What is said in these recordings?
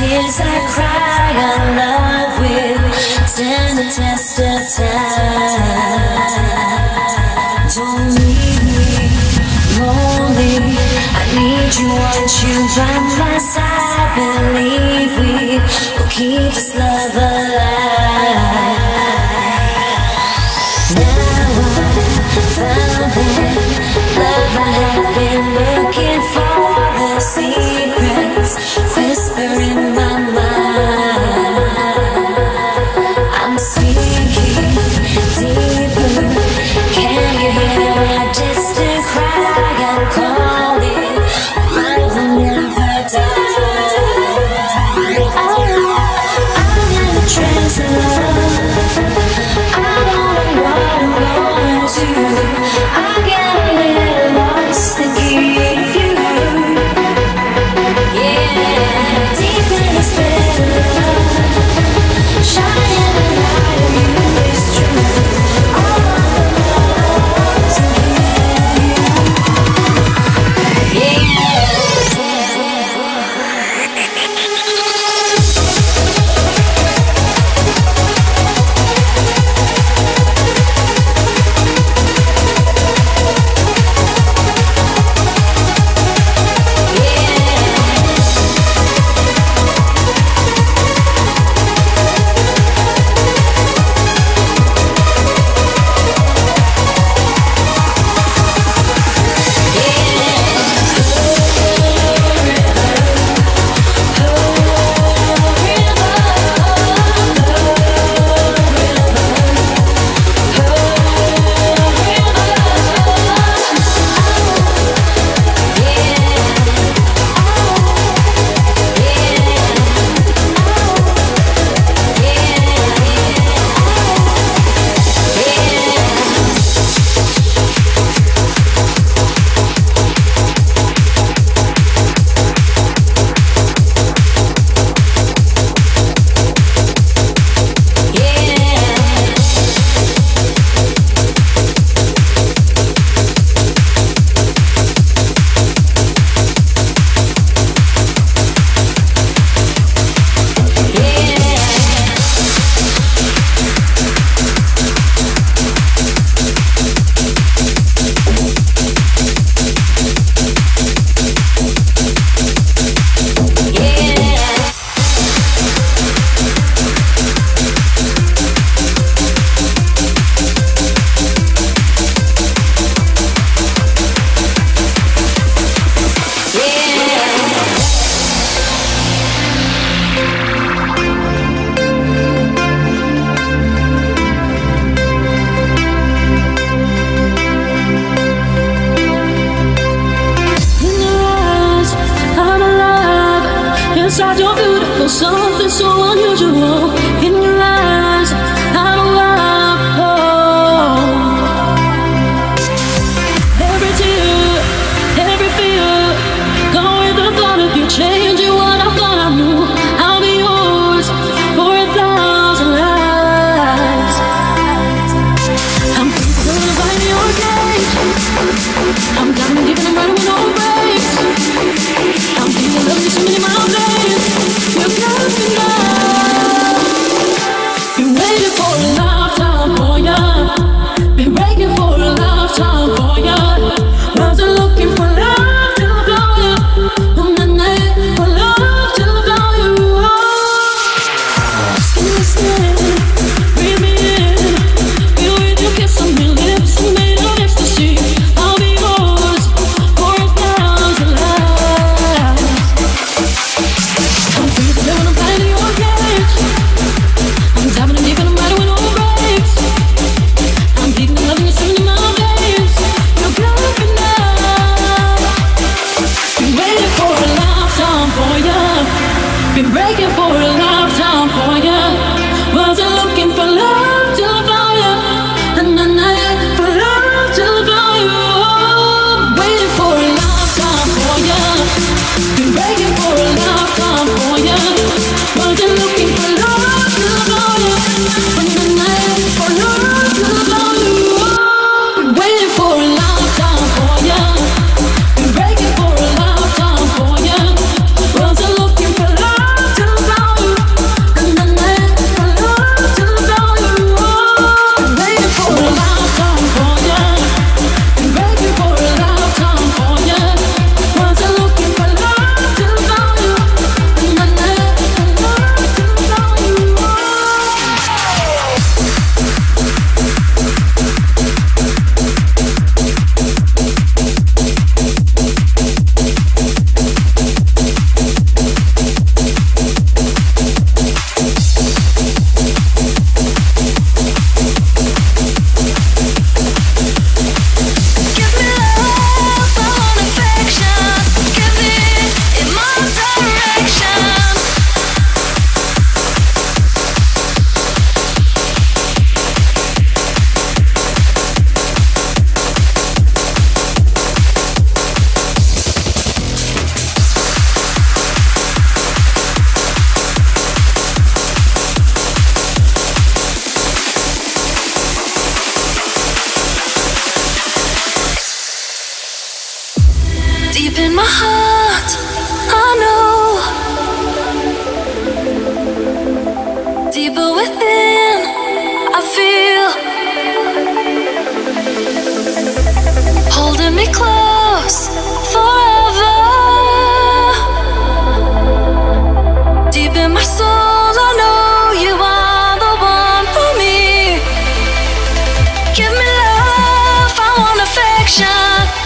Tears I cry, our love will stand the test of time. Don't leave me lonely, I need you, want you by my side. Believe we will keep this love alive. Now I found that love I have been looking for, the secrets whisper in my mind. I'm sinking deeper, can you hear my distant cry? I'm calling, I will never die. I'm in a trance of love, I don't know what I'm going to. I get a little lost to give you. Yeah, deep in this bed of love, shining the light of you is true. All the love to give you. We're closing now.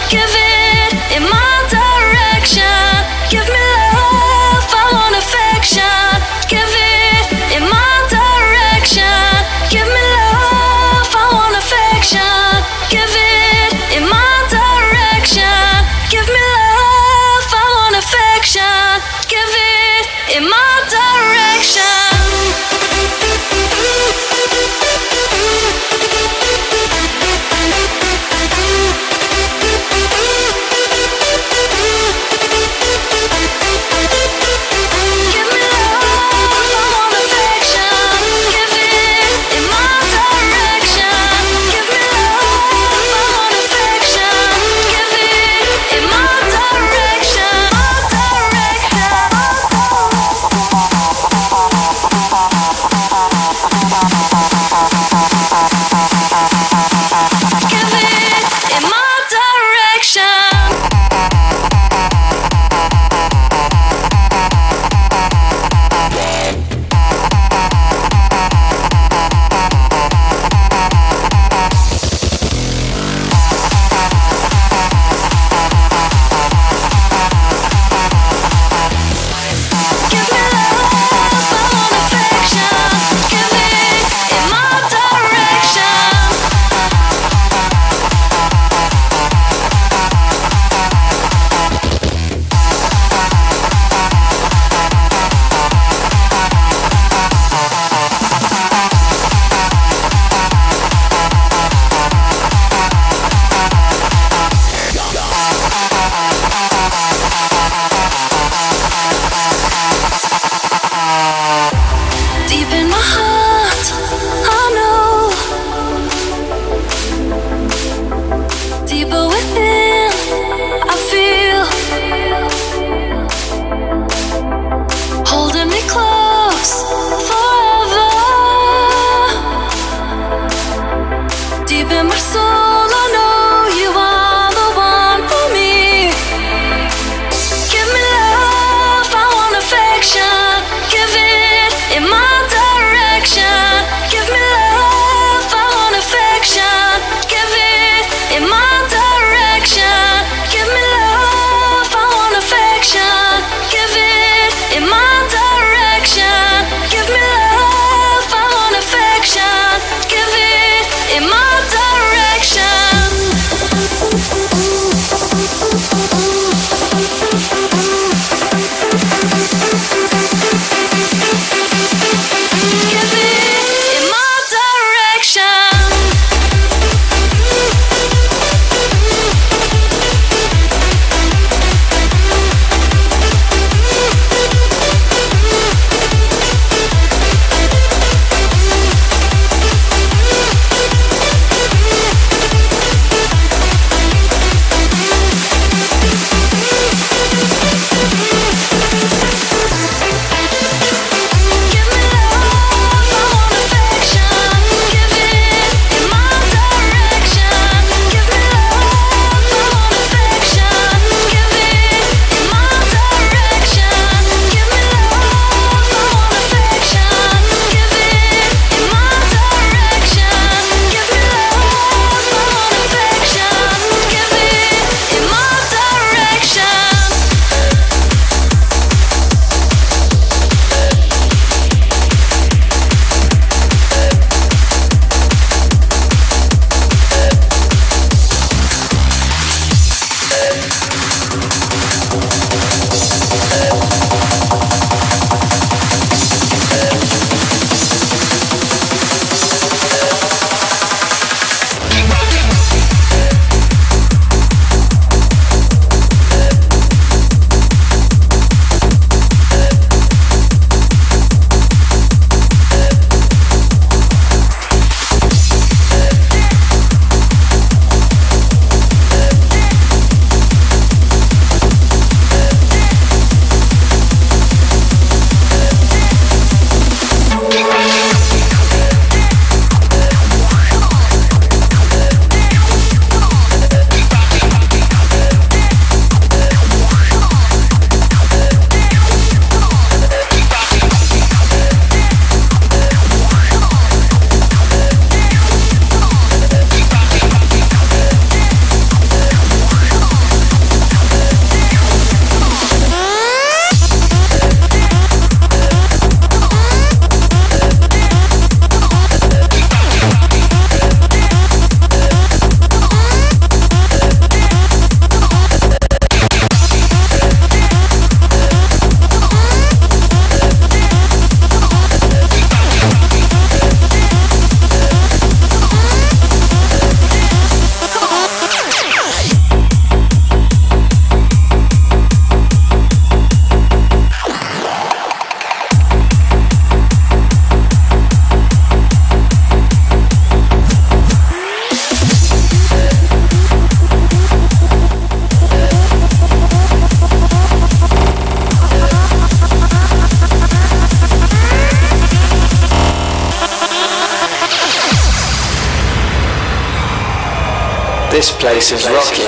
give it in my direction. Give me love, I want affection. Give it in my direction. Give me love, I want affection. Give it in my direction. Give me love, I want affection. Give it in my direction. Give it in my direction. This place is rocking.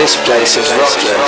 This place is rocking.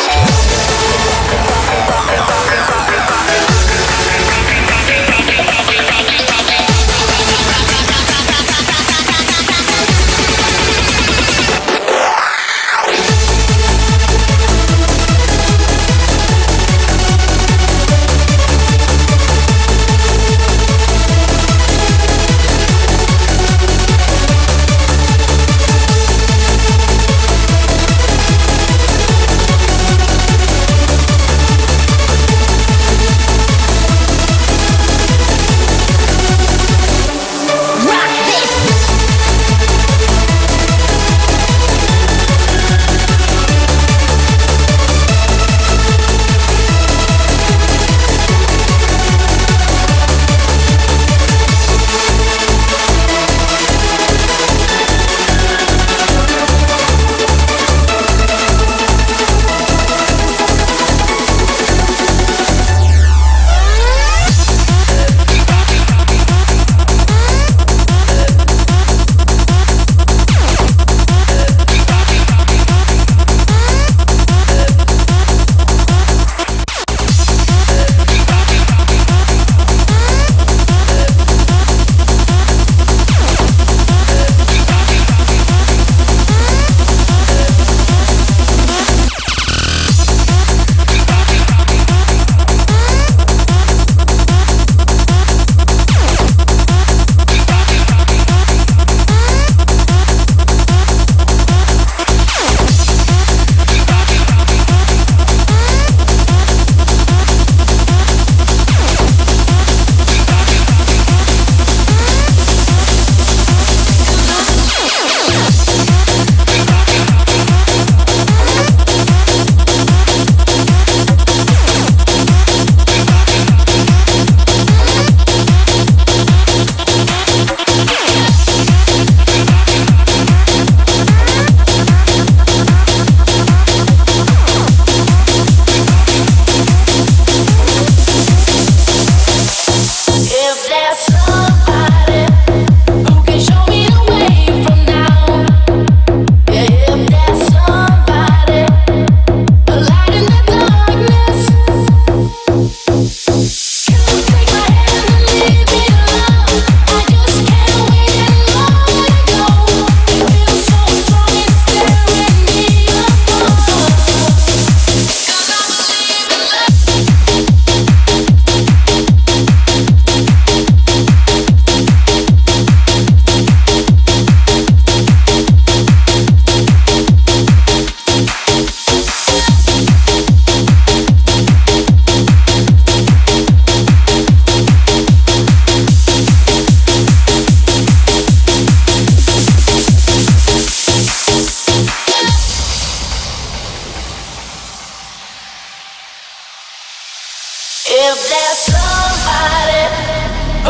If there's somebody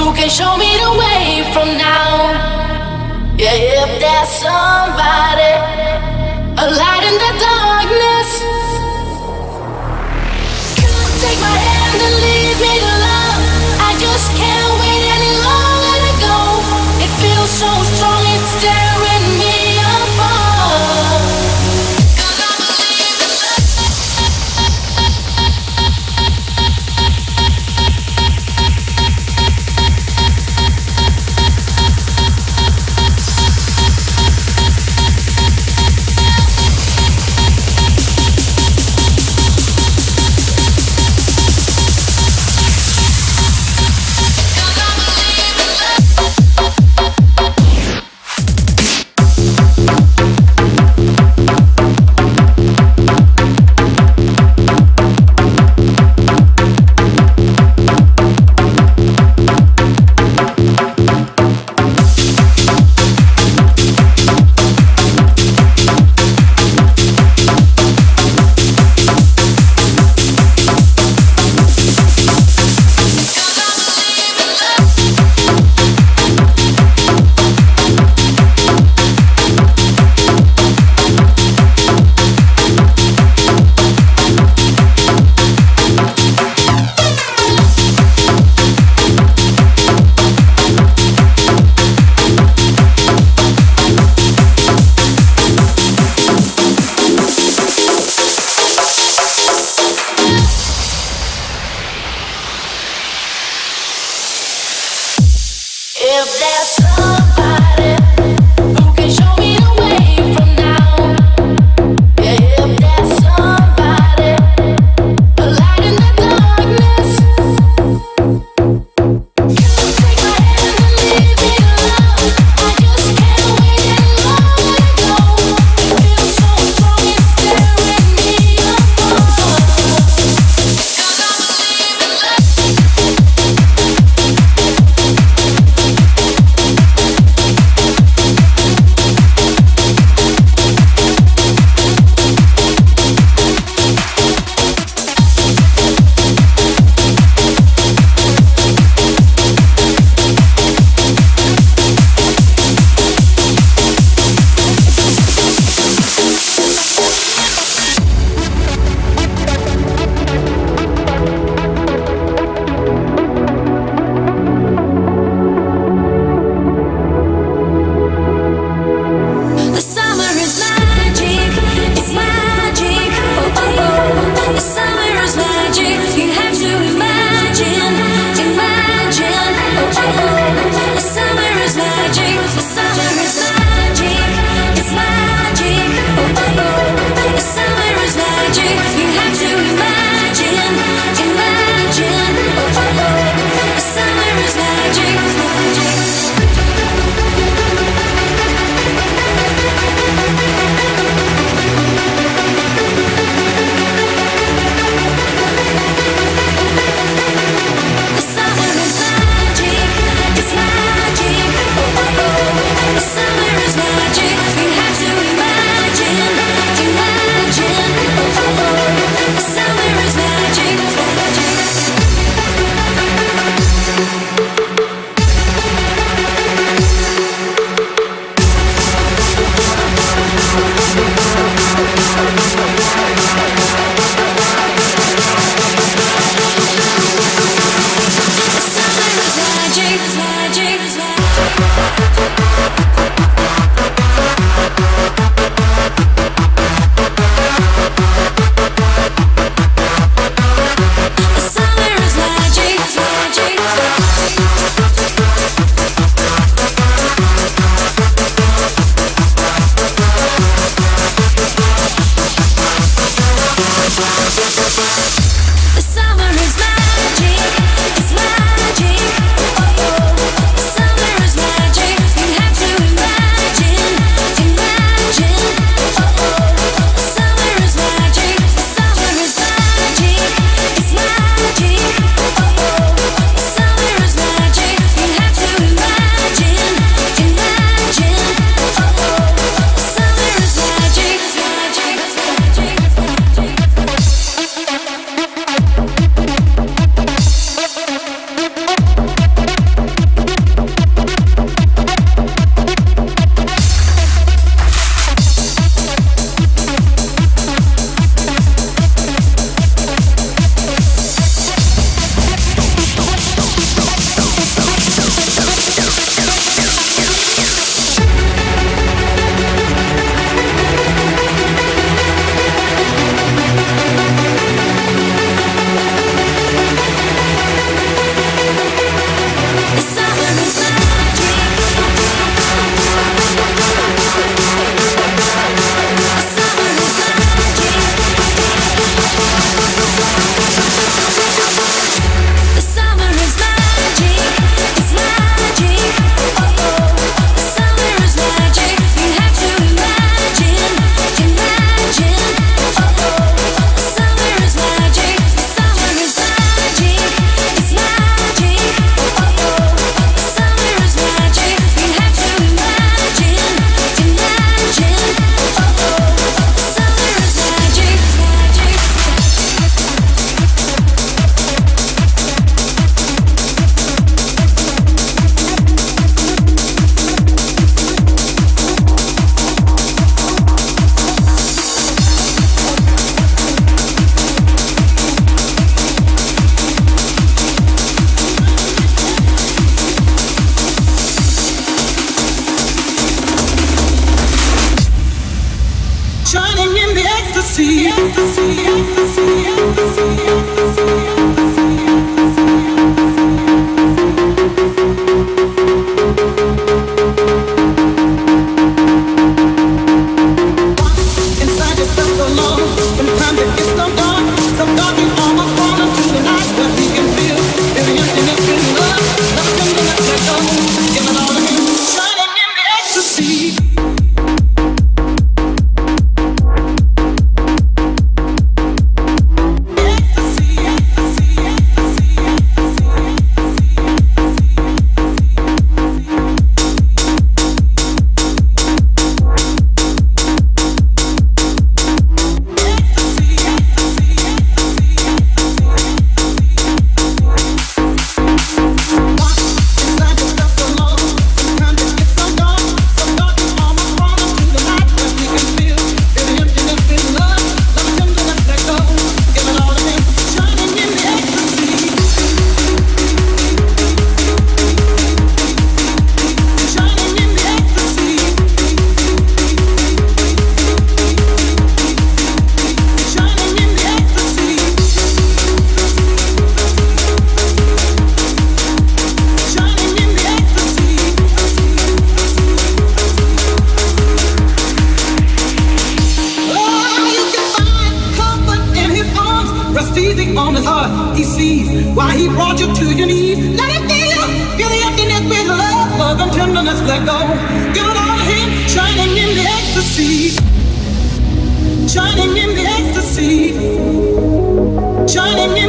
who can show me the way from now, yeah, if there's somebody alive. Shining in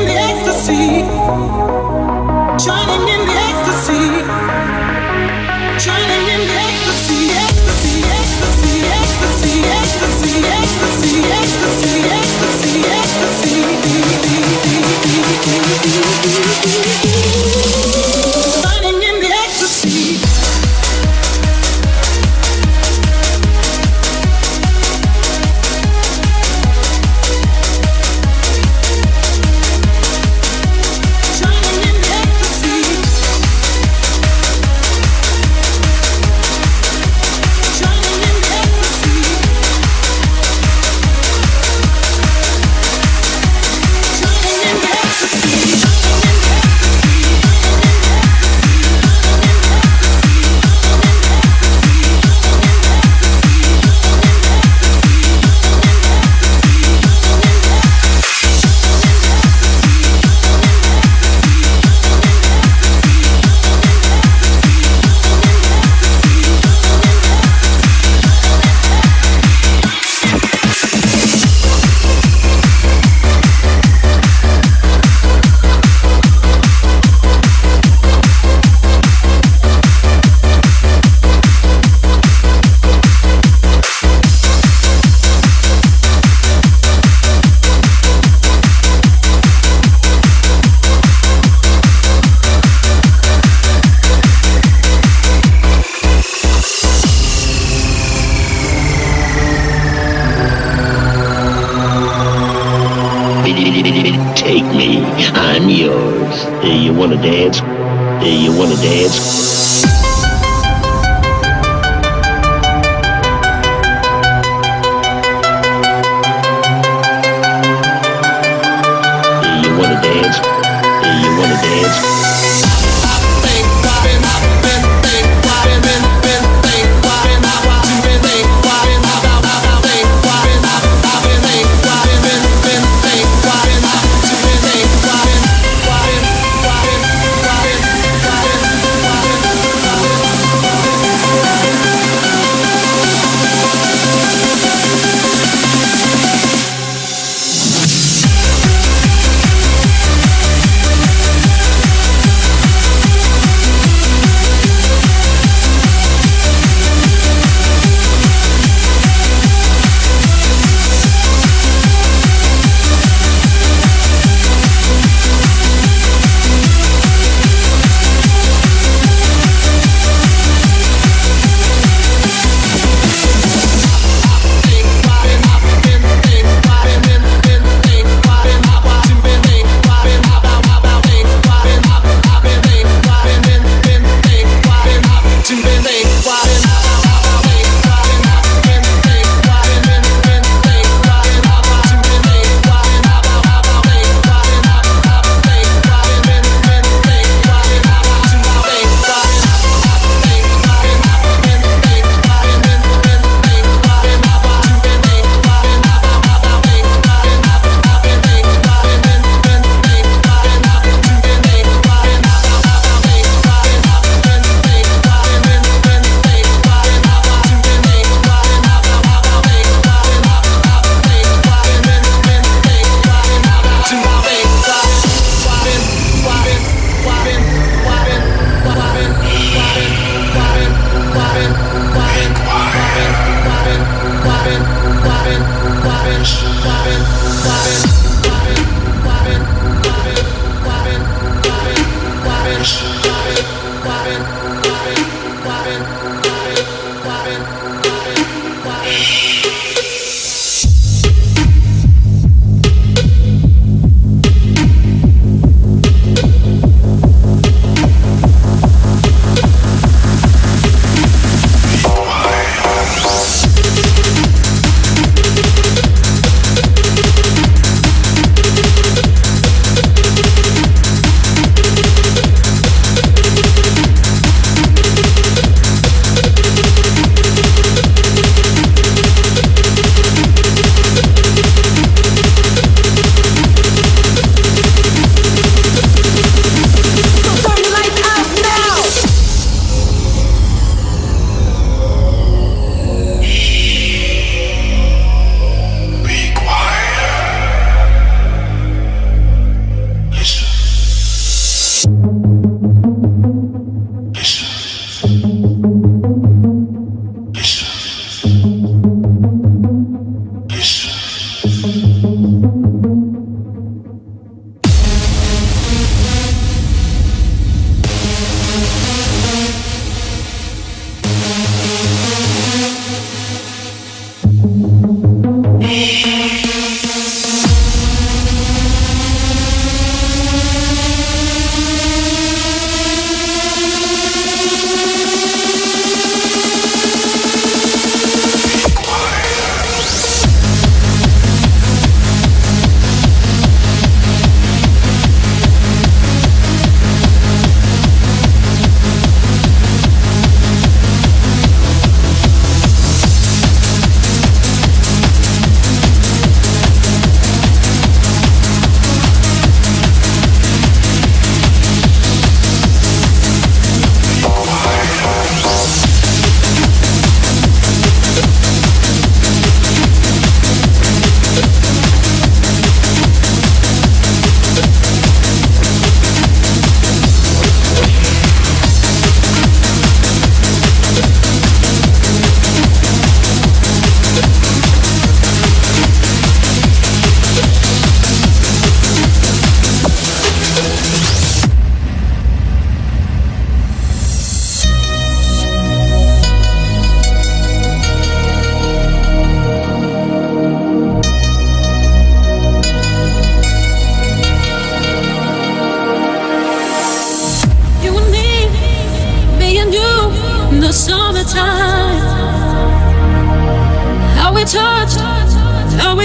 the ecstasy, ecstasy, ecstasy. Take me, I'm yours. You wanna dance? You wanna dance? You wanna dance? You wanna dance?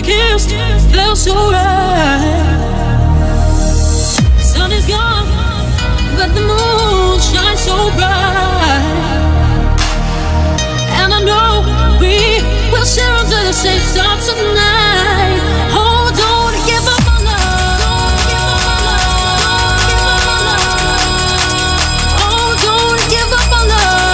kissed felt so right. Sun is gone, but the moon shines so bright. And I know we will share under the safe stars tonight. Hold on, give up my love. Hold on, give up my love.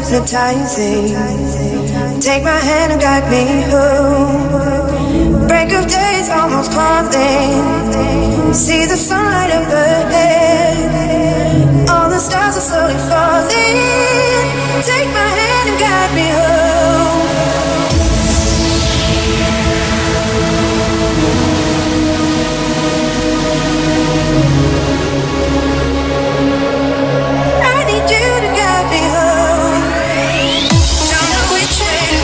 Hypnotizing. Take my hand and guide me home. Break of day is almost closing. See the sunlight up ahead. All the stars are slowly falling. Take my hand and guide me home. I need you to guide me home. Don't know which way to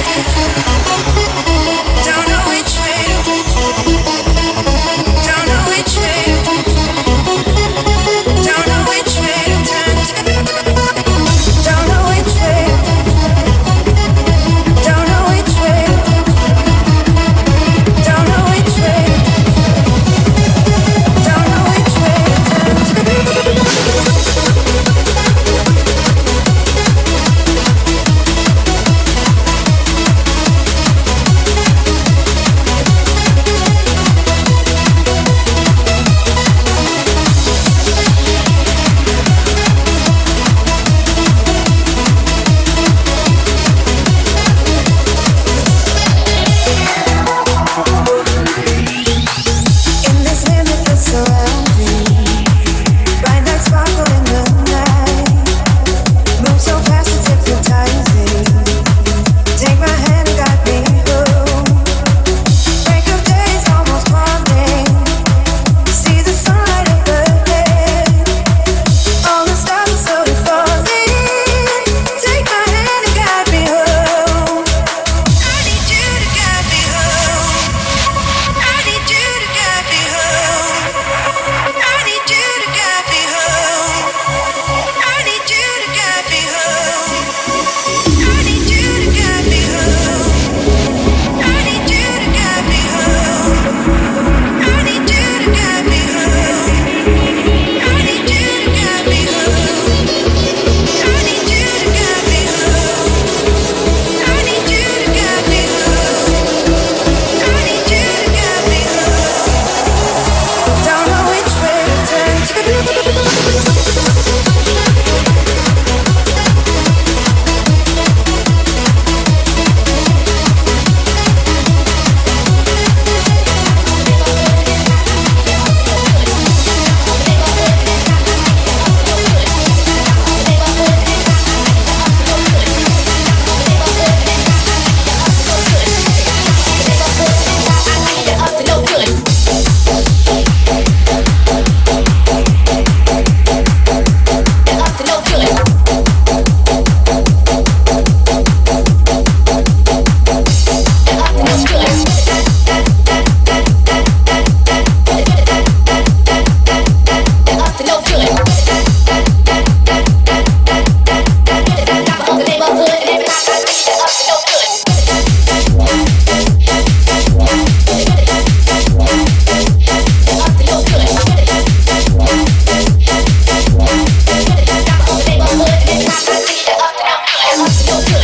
Your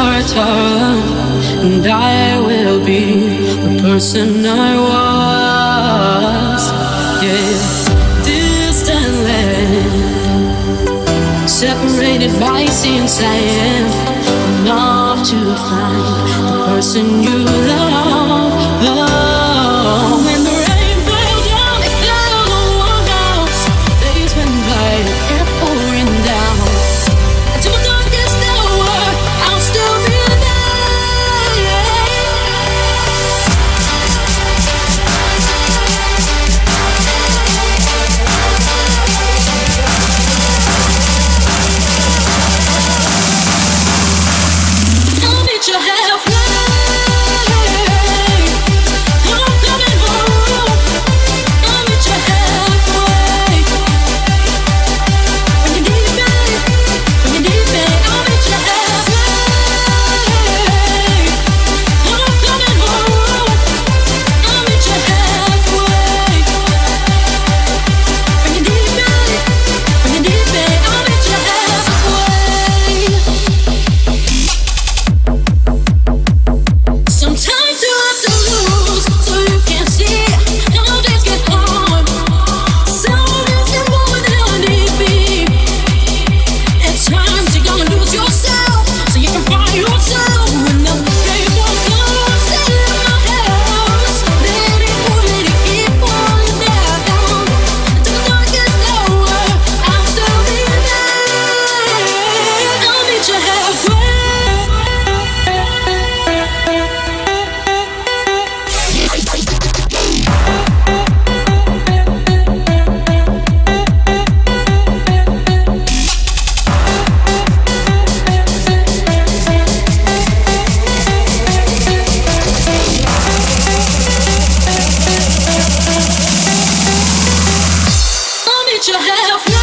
halfway. need your help now.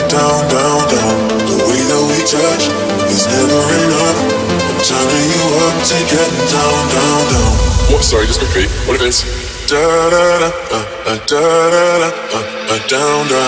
Down, down.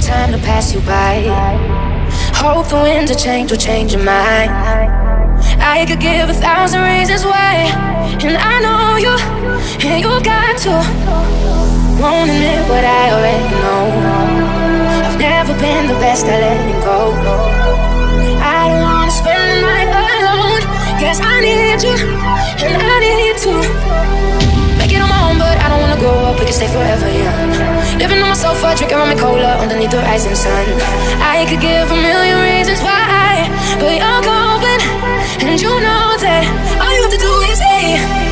Time to pass you by. Hope the winds of change will change your mind. I could give 1,000 reasons why, and I know you, and you've got to. Won't admit what I already know. I've never been the best at letting go. I don't wanna spend the night alone. Guess I need you, and I need to make it on my own, but I don't wanna grow up. We can stay forever young. Living on my sofa, drinking rum and cola underneath the rising sun. I could give 1,000,000 reasons why, but you're going, and you know that all you have to do is say.